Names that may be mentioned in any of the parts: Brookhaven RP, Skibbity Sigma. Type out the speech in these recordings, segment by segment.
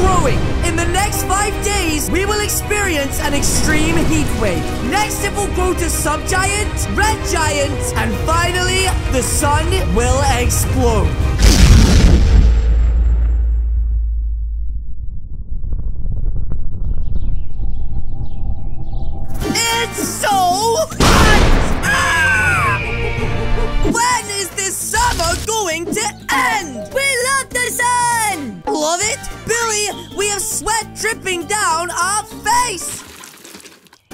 growing. In the next 5 days, we will experience an extreme heat wave. Next, it will go to subgiant, red giant, and finally, the sun will explode. It's so hot! Ah! When is this summer going to end? We love the sun! Love it? Billy, we have sweat dripping down our face!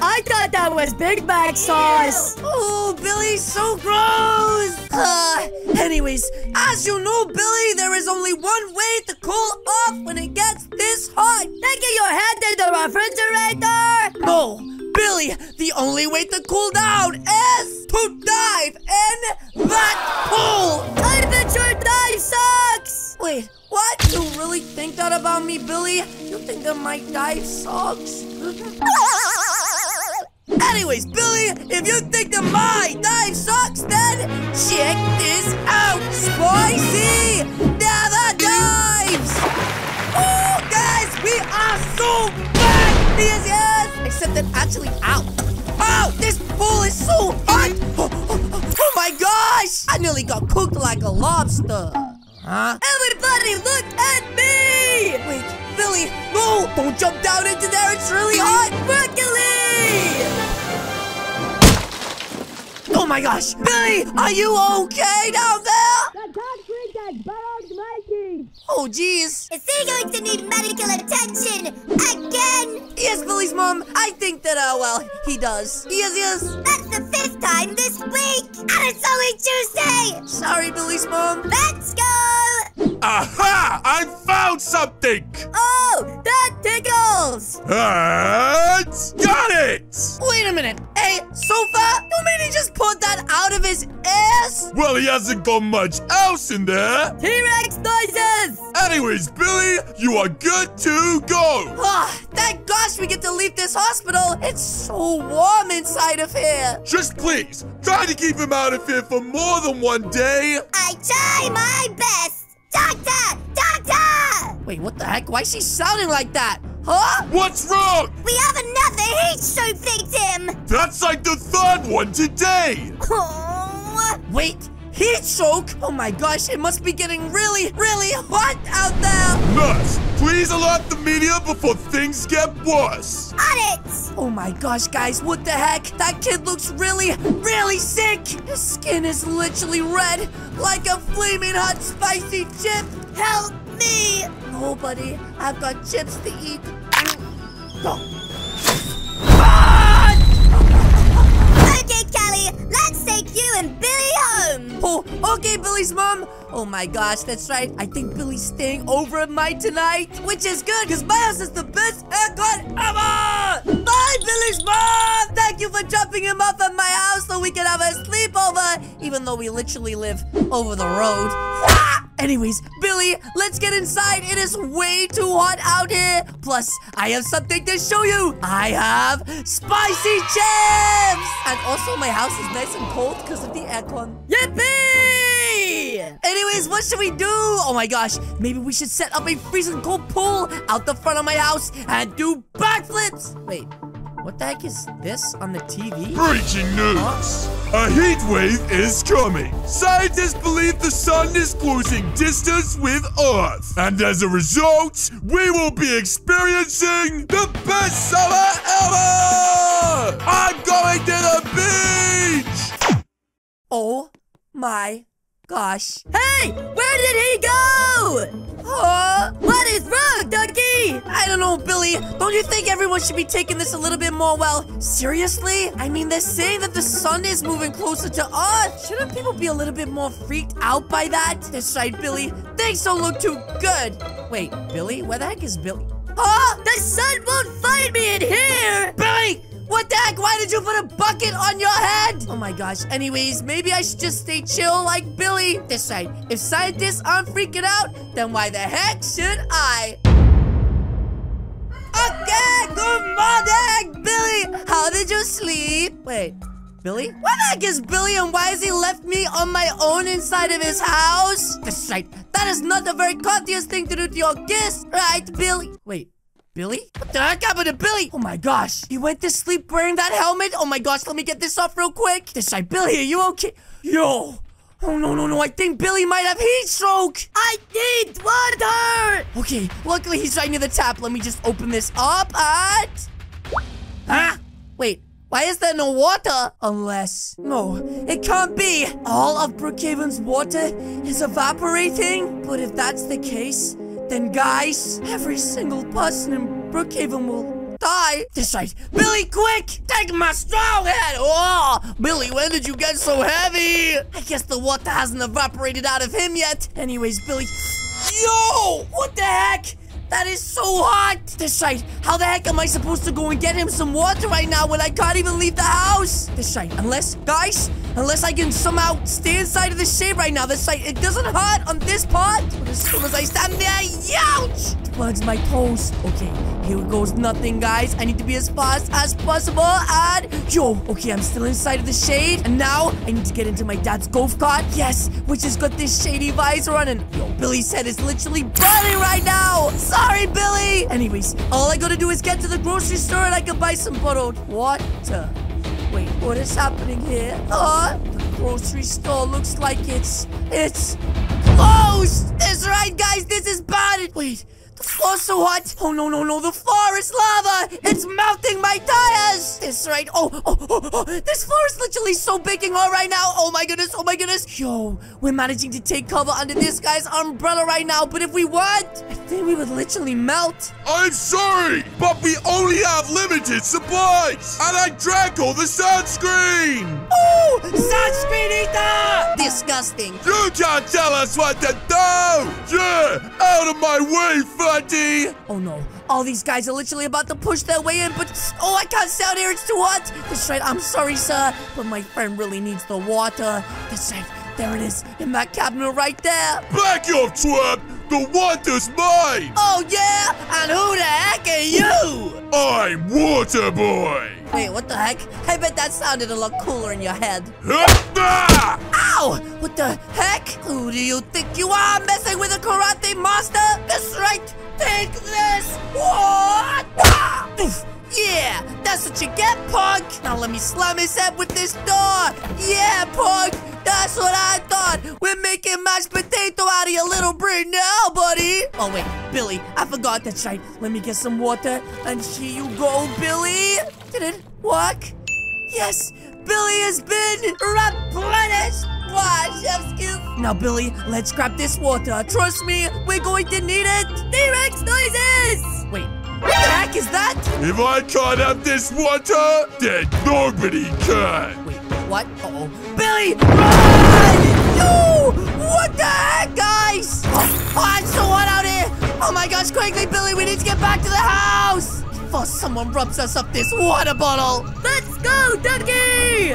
I thought that was Big Mac sauce! Ew. Oh, Billy, so gross! Anyways, as you know, Billy, there is only one way to cool off when it gets this hot! Then get your hand in the refrigerator! No! Billy, the only way to cool down is to dive in that pool! Adventure dive sucks! Wait, what? You really think that about me, Billy? You think that my dive sucks? Anyways, Billy, if you think that my dive sucks, then check this out! Spicy never dives! Oh, guys, we are so bad! These except that actually, ow. Ow, this pool is so hot. Oh my gosh. I nearly got cooked like a lobster. Huh? Everybody look at me. Wait, Billy, no. Don't jump down into there. It's really hot. Broccoli. Oh my gosh. Billy, are you okay down there? The dog freak has burrowed my teeth. Oh, jeez. Is he going to need medical attention again? Yes, Billy's mom. I think that, well, he does. Yes. That's the 5th time this week. And it's only Tuesday. Sorry, Billy's mom. Let's go. Aha! I found something. Oh, that tickles. Got it. Wait a minute. Hey, Sofa, you mean he just pulled that out of his ass? Well, he hasn't got much else in there. T-Rex noises. Anyways, Billy, you are good to go. Ah, thank gosh we get to leave this hospital. It's so warm inside of here. Just please, try to keep him out of here for more than 1 day. I try my best. Doctor! Doctor! Wait, what the heck? Why is she sounding like that? Huh? What's wrong? We have another heat stroke victim. That's like the 3rd one today. Oh. Wait. Heat stroke? Oh my gosh, it must be getting really, really hot out there. Nurse, please alert the media before things get worse. On it. Oh my gosh, guys, what the heck? That kid looks really, really sick. His skin is literally red, like a flaming hot spicy chip. Help me. No, buddy, I've got chips to eat. Go. Okay, Kelly, let's take you and Billy home. Oh, okay, Billy's mom. Oh my gosh, that's right. I think Billy's staying over at mine tonight, which is good because my house is the best aircon ever. Bye, Billy's mom. Thank you for dropping him off at my house so we can have a sleepover, even though we literally live over the road. Ah! Anyways, Billy, let's get inside. It is way too hot out here. Plus, I have something to show you. I have spicy chips. And also, my house is nice and cold because of the aircon. Yippee! Anyways, what should we do? Oh my gosh, maybe we should set up a freezing cold pool out the front of my house and do backflips. Wait. What the heck is this on the TV? Breaking news! Huh? A heat wave is coming. Scientists believe the sun is closing distance with Earth. And as a result, we will be experiencing the best summer ever! I'm going to the beach! Oh my gosh. Hey, where did he go? Huh? What is wrong, Dougie? I don't know, Billy. Don't you think everyone should be taking this a little bit more, well, seriously? I mean, they're saying that the sun is moving closer to Earth. Shouldn't people be a little bit more freaked out by that? That's right, Billy. Things don't look too good. Wait, Billy? Where the heck is Billy? Huh? The sun won't find me in here! Billy! What the heck? Why did you put a bucket on your head? Oh my gosh. Anyways, maybe I should just stay chill like Billy. That's right. If scientists aren't freaking out, then why the heck should I? Okay, good morning, Billy. How did you sleep? Wait, Billy? Where the heck is Billy and why has he left me on my own inside of his house? That's right. That That is not a very courteous thing to do to your guest, right, Billy? Wait. Billy? What the heck happened to Billy? Oh my gosh. He went to sleep wearing that helmet? Oh my gosh, let me get this off real quick. This side, Billy, are you okay? Yo. Oh, no. I think Billy might have heat stroke. I need water. Okay, luckily he's right near the tap. Let me just open this up. Huh? Wait. Why is there no water? Unless... No, it can't be. All of Brookhaven's water is evaporating. But if that's the case, then guys, every single person in Brookhaven will die. This right. Billy, quick! Take my strong head! Oh, Billy, when did you get so heavy? I guess the water hasn't evaporated out of him yet. Anyways, Billy... Yo! What the heck? That is so hot! This right, how the heck am I supposed to go and get him some water right now when I can't even leave the house? This right, unless I can somehow stay inside of the shade right now. This right, it doesn't hurt on this part. But as soon as I stand there, ouch! It burns my toes. Okay, here goes nothing, guys. I need to be as fast as possible and... Yo, okay, I'm still inside of the shade. And now, I need to get into my dad's golf cart. Yes, which has got this shady visor on. And yo, Billy's head is literally burning right now. Sorry, Billy! Anyways, all I gotta do is get to the grocery store and I can buy some bottled water. Wait, what is happening here? The grocery store looks like it's closed! That's right, guys, this is bad! Wait, the floor's so hot! Oh, no, the floor is lava! It's melting my tires! That's right, this floor is literally so baking hot right now! Oh my goodness! Yo, we're managing to take cover under this guy's umbrella right now, but if we weren't, I think we would literally melt. I'm sorry, but we only have limited supplies, and I drank all the sunscreen! Oh, sunscreen eater! Disgusting. You can't tell us what to do! Yeah, out of my way, fatty! Oh no, all these guys are literally about to push their way in, but... Oh, I can't stay out here, it's too hot! That's right, I'm sorry, sir, but my friend really needs the water. That's right, there it is, in that cabinet right there. Back up, twerp! The water's mine! Oh, yeah? And who the heck are you? I'm Water Boy! Wait, what the heck? I bet that sounded a lot cooler in your head. Ow! What the heck? Who do you think you are, messing with a karate master? That's right! Take this! Water! Yeah, that's what you get, punk! Now let me slam his head with this door! Yeah, punk! That's what I thought! We're making mashed potato out of your little brain now, buddy! Oh, wait, Billy, I forgot. That's right. Let me get some water, and here you go, Billy! Did it work? Yes! Billy has been replenished! Wow, chef's kiss! Now, Billy, let's grab this water. Trust me, we're going to need it! T-Rex noises! Wait. What the heck is that? If I can't have this water, then nobody can. Wait, what? Uh-oh. Billy, run! No! What the heck, guys? Oh, it's so hot out here. Oh, my gosh, quickly, Billy, we need to get back to the house. Before someone rubs us up this water bottle. Let's go, Dougie!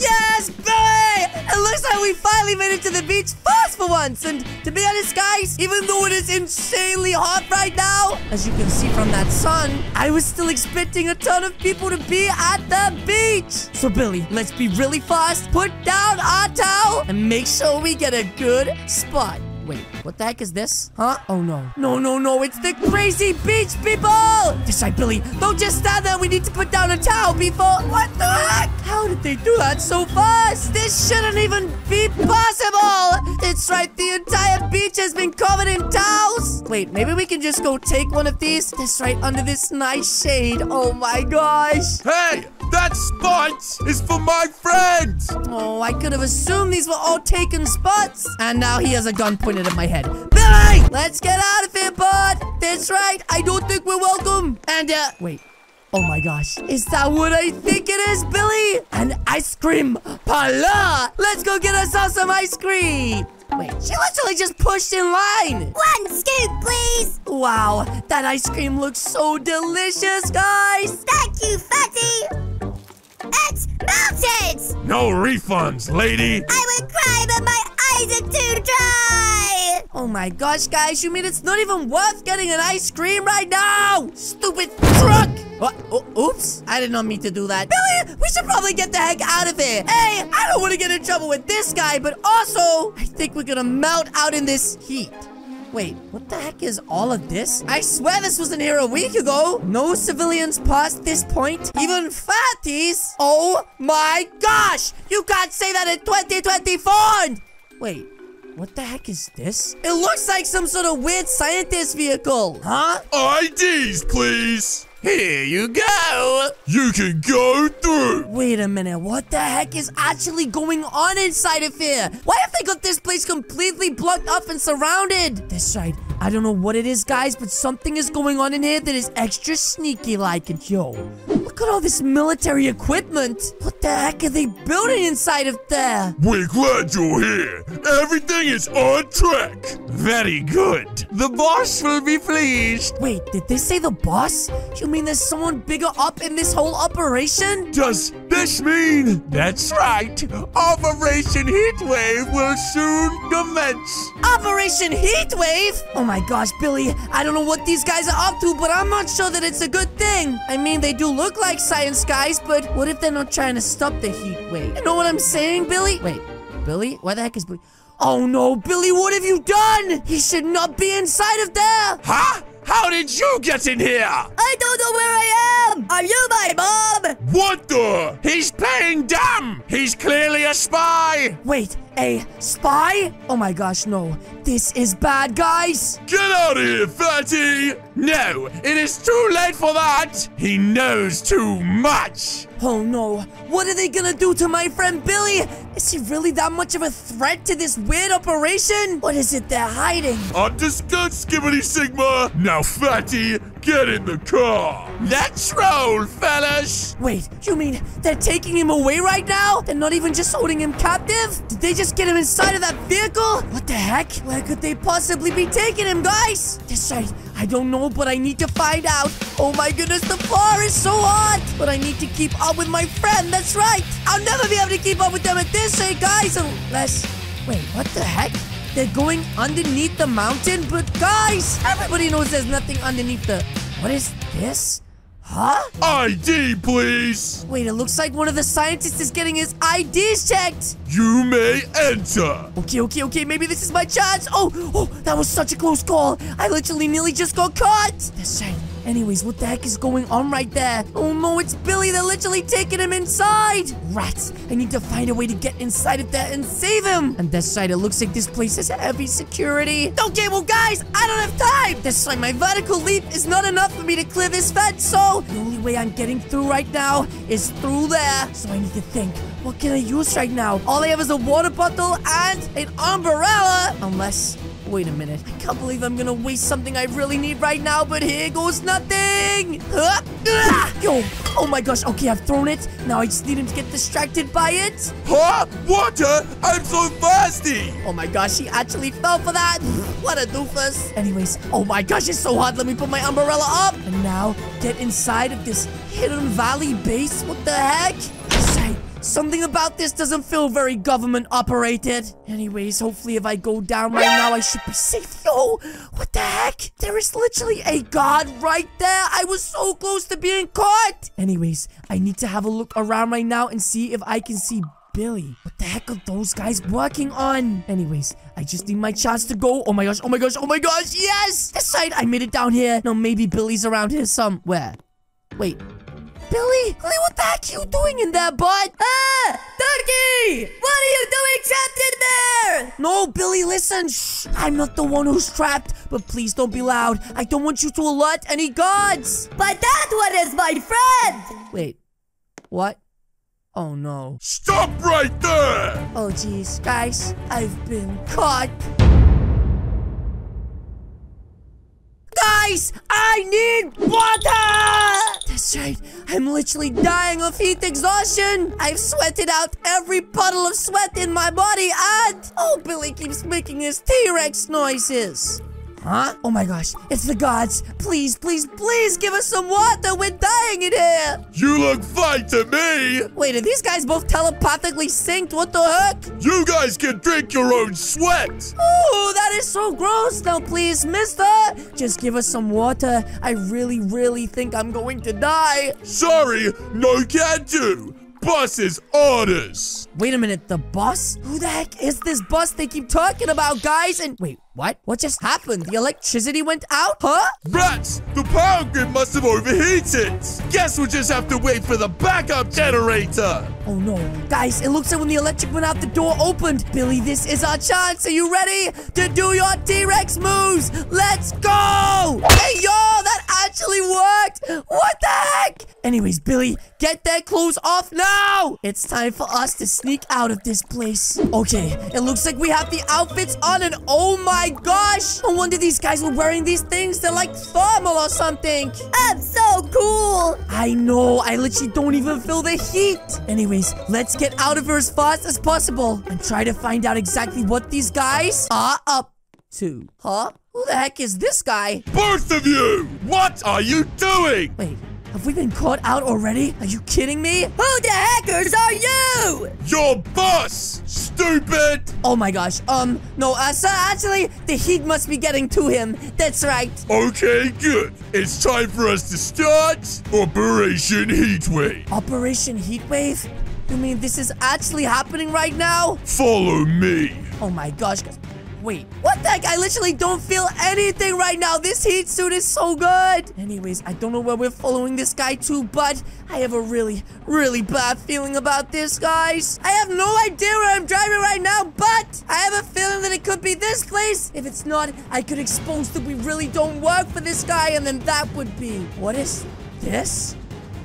Yes, Billy! It looks like we finally made it to the beach fast for once. And to be honest, guys, even though it is insanely hot right now, as you can see from that sun, I was still expecting a ton of people to be at the beach. So, Billy, let's be really fast, put down our towel, and make sure we get a good spot. Wait, what the heck is this? Huh? Oh, no. No, it's the crazy beach people! That's right, Billy. Don't just stand there. We need to put down a towel, people. What the heck? How did they do that so fast? This shouldn't even be possible! That's right, the entire beach has been covered in towels. Wait, maybe we can just go take one of these. That's right, under this nice shade. Oh, my gosh. Hey! That spot is for my friend! Oh, I could have assumed these were all taken spots. And now he has a gun pointed at my head. Billy! Let's get out of here, bud! That's right, I don't think we're welcome. And, wait. Oh my gosh. Is that what I think it is, Billy? An ice cream parlor! Let's go get ourselves some ice cream! Wait, she literally just pushed in line. One scoop, please. Wow, that ice cream looks so delicious, guys. Thank you, Fatty. It's melted! No refunds, lady! I would cry, but my eyes are too dry! Oh my gosh, guys, you mean it's not even worth getting an ice cream right now? Stupid truck! Oh, oops, I did not mean to do that. Billy, we should probably get the heck out of here. Hey, I don't want to get in trouble with this guy, but also, I think we're gonna melt out in this heat. Wait, what the heck is all of this? I swear this wasn't here a week ago. No civilians past this point. Even fatties. Oh my gosh. You can't say that in 2024. Wait, what the heck is this? It looks like some sort of weird scientist vehicle. Huh? IDs, please. Here you go. You can go through. Wait a minute. What the heck is actually going on inside of here? Why have they got this place completely blocked up and surrounded? That's right. I don't know what it is, guys, but something is going on in here that is extra sneaky-like. And yo, look at all this military equipment. What the heck are they building inside of there? We're glad you're here. Everything is on track. Very good. The boss will be pleased. Wait, did they say the boss? You mean there's someone bigger up in this whole operation? Does this mean? That's right. Operation Heatwave will soon commence. Operation Heatwave? Oh my gosh, Billy, I don't know what these guys are up to, but I'm not sure that it's a good thing. I mean, they do look like science guys, but what if they're not trying to stop the heat wave? You know what I'm saying, Billy? Wait, Billy? Why the heck is Billy? Oh no, Billy, what have you done? He should not be inside of there. Huh? How did you get in here? I don't know where I am. Are you my mom? What the? He's playing dumb. He's clearly a spy. Wait, a spy? Oh my gosh, no. This is bad, guys. Get out of here, fatty. No, it is too late for that. He knows too much. Oh no, what are they gonna do to my friend Billy? Is he really that much of a threat to this weird operation? What is it they're hiding? I'm disgusted, Skibbity Sigma. Now, fatty, get in the car. Let's roll, fellas. Wait, you mean they're taking him away right now? They're not even just holding him captive? Did they just get him inside of that vehicle? What the heck? Where could they possibly be taking him, guys? That's right. I don't know, but I need to find out. Oh my goodness, the bar is so hot. But I need to keep up with my friend. That's right. I'll never be able to keep up with them at this rate, guys. Unless... Wait, what the heck? They're going underneath the mountain? But guys, everybody knows there's nothing underneath the... What is this? Huh? ID, please. Wait, it looks like one of the scientists is getting his IDs checked. You may enter. Okay. Maybe this is my chance. Oh, that was such a close call. I literally nearly just got caught. That's right. Anyways, what the heck is going on right there? Oh no, it's Billy. They're literally taking him inside. Rats, I need to find a way to get inside of there and save him. And that's right, it looks like this place has heavy security. Okay, well guys, I don't have time. That's right, my vertical leap is not enough for me to clear this fence. So the only way I'm getting through right now is through there. So I need to think, what can I use right now? All I have is a water bottle and an umbrella. Unless... Wait a minute. I can't believe I'm gonna waste something I really need right now, but here goes nothing. Yo. Oh my gosh. Okay, I've thrown it. Now I just need him to get distracted by it. Huh? Water? I'm so thirsty. Oh my gosh. He actually fell for that. What a doofus. Anyways. Oh my gosh. It's so hot. Let me put my umbrella up. And now get inside of this hidden valley base. What the heck? Something about this doesn't feel very government-operated. Anyways, hopefully if I go down right now, I should be safe. Yo, what the heck? There is literally a guard right there. I was so close to being caught. Anyways, I need to have a look around right now and see if I can see Billy. What the heck are those guys working on? Anyways, I just need my chance to go. Oh my gosh. Yes! This side, I made it down here. Now maybe Billy's around here somewhere. Wait. Billy, what the heck are you doing in there, bud? Ah! Turkey! What are you doing trapped in there? No, Billy, listen. Shh. I'm not the one who's trapped, but please don't be loud. I don't want you to alert any guards. But that one is my friend! Wait, what? Oh, no. Stop right there! Oh, jeez. Guys, I've been caught. Guys, I need water! That's right. I'm literally dying of heat exhaustion. I've sweated out every puddle of sweat in my body and... Oh, Billy keeps making his T-Rex noises. Huh? Oh my gosh, it's the gods. Please, please, please give us some water. We're dying in here. You look fine to me. Wait, are these guys both telepathically synced? What the heck? You guys can drink your own sweat. Ooh, that is so gross. Now, please, mister, just give us some water. I really, really think I'm going to die. Sorry, no can do. Boss's orders. Wait a minute, the boss? Who the heck is this boss they keep talking about, guys? And wait, what? What just happened? The electricity went out, huh? Rats, the power grid must have overheated. Guess we'll just have to wait for the backup generator. Oh no, guys, it looks like when the electric went out, the door opened. Billy, this is our chance. Are you ready to do your T-Rex moves? Let's go! Hey, yo, that actually worked. What the heck? Anyways, Billy, get their clothes off now. It's time for us to sneak out of this place. Okay, it looks like we have the outfits on, and oh my gosh, no wonder these guys were wearing these things. They're like thermal or something. I'm so cool. I know, I literally don't even feel the heat. Anyways, let's get out of here as fast as possible and try to find out exactly what these guys are up to. Huh? Who the heck is this guy? Both of you! What are you doing? Wait. Have we been caught out already? Are you kidding me? Who the heckers are you? Your boss, stupid! Oh my gosh, no, sir, actually, the heat must be getting to him. That's right. Okay, good. It's time for us to start Operation Heatwave. Operation Heatwave? You mean this is actually happening right now? Follow me. Oh my gosh, wait, what the heck? I literally don't feel anything right now. This heat suit is so good. Anyways, I don't know where we're following this guy to, but I have a really, really bad feeling about this, guys. I have no idea where I'm driving right now, but I have a feeling that it could be this place. If it's not, I could expose that we really don't work for this guy, and then that would be... What is this?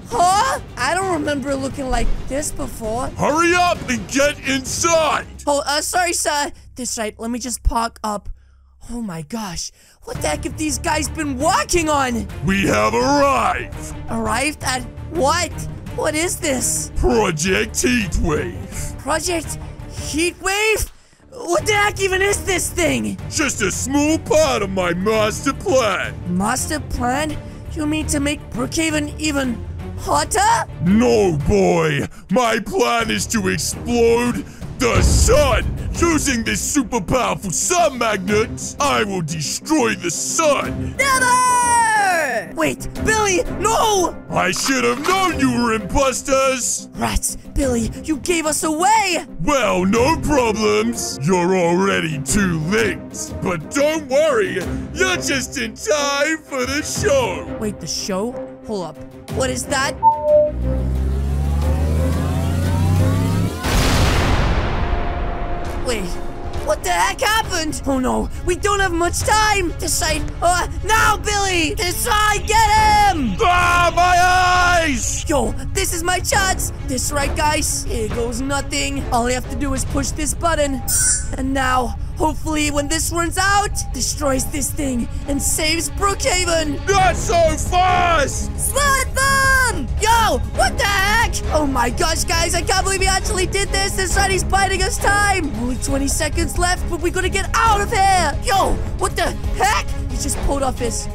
Huh? I don't remember looking like this before. Hurry up and get inside. Oh, sorry, sir. This right, let me just park up. Oh my gosh, what the heck have these guys been walking on? We have arrived. Arrived at what? What is this? Project Heatwave. Project Heatwave? What the heck even is this thing? Just a small part of my master plan. Master plan? You mean to make Brookhaven even... hotter? No, boy. My plan is to explode the sun. Using this super powerful sun magnet, I will destroy the sun. Never! Wait, Billy, no! I should have known you were imposters. Rats, Billy, you gave us away. Well, no problems. You're already too late. But don't worry, you're just in time for the show. Wait, the show? Hold up. What is that? Wait, what the heck happened? Oh no, we don't have much time. This side, now Billy! This side, get him! Ah, my eyes! Yo, this is my chance. This right, guys, here goes nothing. All I have to do is push this button. And now, hopefully when this runs out, destroys this thing and saves Brookhaven. Not so fast! Slot them! Yo, what the heck? Oh my gosh, guys, I can't believe he actually did this. This right, he's biding us time. Only 20 seconds left, but we gotta get out of here. Yo, what the heck? He just pulled off his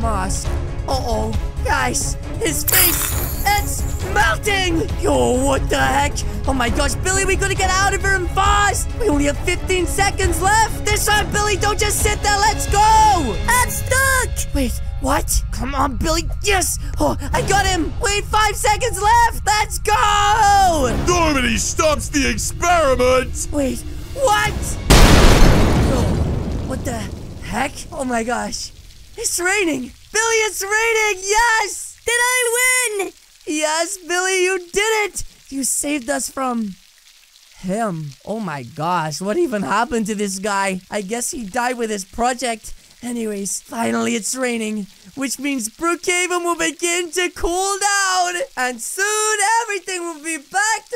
mask. Uh-oh. Guys, his face, it's melting. Yo, what the heck? Oh my gosh, Billy, we gotta get out of here and fast. We only have 15 seconds left. This time, Billy, don't just sit there. Let's go. I'm stuck. Wait, what? Come on, Billy. Yes. Oh, I got him. Wait, 5 seconds left. Let's go. Nobody stops the experiment. Wait, what? Oh, what the heck? Oh my gosh, it's raining. Billy, it's raining! Yes! Did I win? Yes, Billy, you did it! You saved us from... him. Oh my gosh, what even happened to this guy? I guess he died with his project. Anyways, finally it's raining, which means Brookhaven will begin to cool down. And soon everything will be back